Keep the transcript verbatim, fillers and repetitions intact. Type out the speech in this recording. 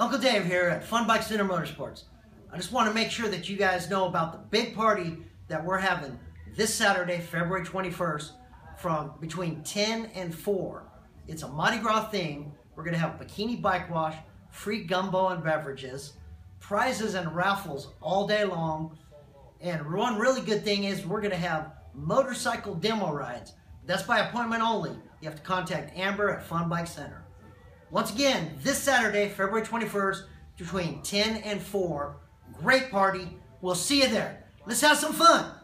Uncle Dave here at Fun Bike Center Motorsports. I just want to make sure that you guys know about the big party that we're having this Saturday, February twenty-first, from between ten and four. It's a Mardi Gras theme. We're going to have a bikini bike wash, free gumbo and beverages, prizes and raffles all day long. And one really good thing is we're going to have motorcycle demo rides. That's by appointment only. You have to contact Amber at Fun Bike Center. Once again, this Saturday, February twenty-first, between ten and four. Great party. We'll see you there. Let's have some fun.